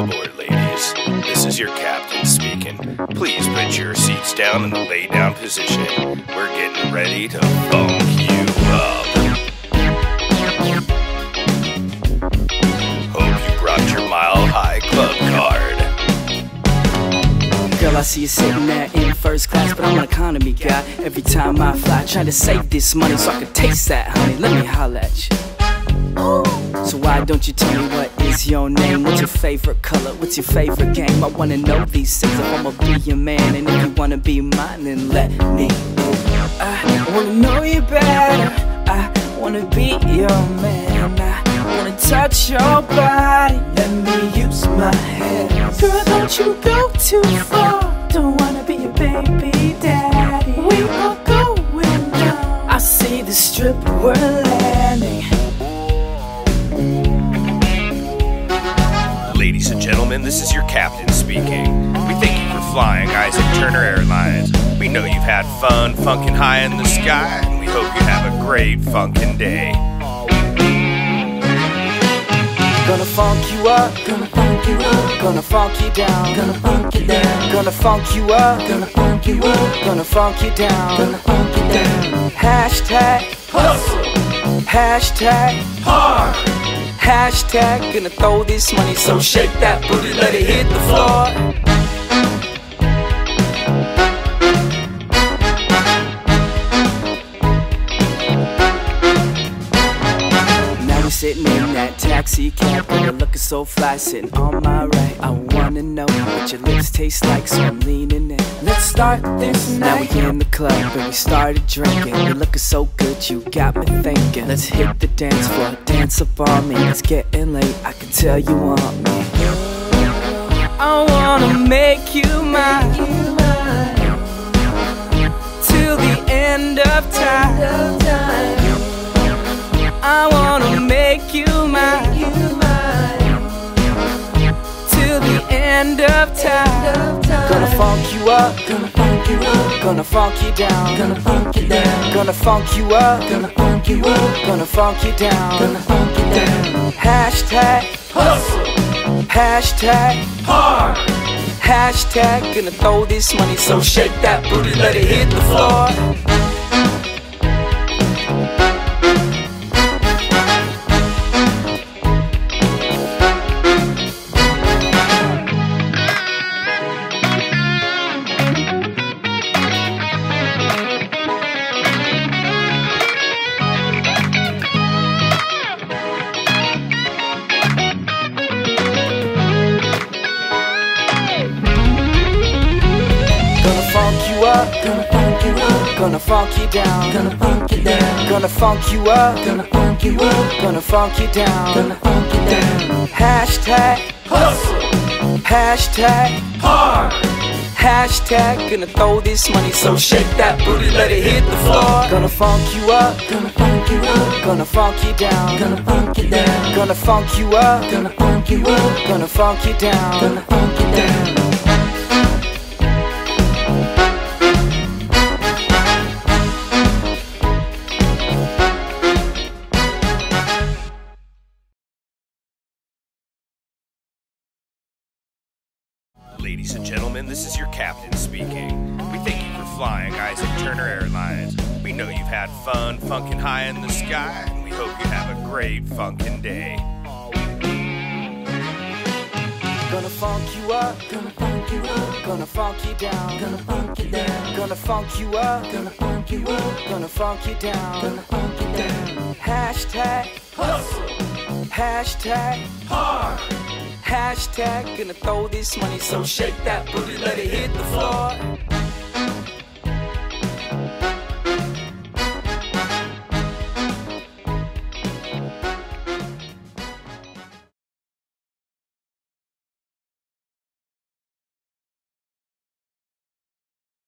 aboard, ladies. This is your captain speaking. Please put your seats down in the lay-down position. We're getting ready to funk you up. Hope you brought your mile-high club card. Girl, I see you sitting there in first class, but I'm an economy guy. Every time I fly, I try to save this money so I can taste that, honey. Let me holla at you. So why don't you tell me what is your name? What's your favorite color? What's your favorite game? I wanna know these things if I'ma be your man. And if you wanna be mine, then let me. I wanna know you better. I wanna be your man. I wanna touch your body. Let me use my hands. Girl, don't you go too far. Don't wanna be your baby daddy. We are going down. I see the strip, we're landing. Ladies and gentlemen, this is your captain speaking. We thank you for flying Isaac Turner Airlines. We know you've had fun funkin' high in the sky, and we hope you have a great funkin' day. Gonna funk you up, gonna funk you up, gonna funk you down, gonna funk you down, gonna funk you up, gonna funk you up, gonna funk you down, gonna funk you down. Hashtag hustle, hashtag hard. Hashtag gonna throw this money, so shake that booty, let it hit the floor. Now we're sitting in that taxi cab, you're looking so fly, sitting on my right. I wanna know what your lips taste like, so I'm leaning in. Let's start this night. Now we in the club and we started drinking. You're looking so good, you got me thinking. Let's hit the dance floor, dance up on me. It's getting late, I can tell you want me. I wanna make you mine till the end of time. I wanna make you mine till the end of time. Gonna funk you up, gonna funk you up, gonna funk you down, gonna funk you down, gonna funk you up, gonna funk you up, gonna funk you down, gonna funk you down. Hashtag hustle, hashtag hard, hashtag gonna throw this money, so shake that booty, let it hit the floor. Gonna funk you up, gonna funk you down, gonna funk you down, gonna funk you up, gonna funk you up, gonna funk you down, gonna funk you down. Hashtag hustle, hashtag hard, hashtag gonna throw this money, so shake that booty, let it hit the floor. Gonna funk you up, gonna funk you up, gonna funk you down, gonna funk you down, gonna funk you up, gonna funk you up, gonna funk you down, gonna funk you down. Ladies and gentlemen, this is your captain speaking. We thank you for flying Isaac Turner Airlines. We know you've had fun funkin' high in the sky, and we hope you have a great funkin' day. Gonna funk you up, gonna funk you up, gonna funk you down, gonna funk you down, gonna funk you up, gonna funk you up, gonna funk you down, gonna funk you down. Hashtag hustle, hashtag hard, hashtag gonna throw this money, so shake that booty, let it hit the floor.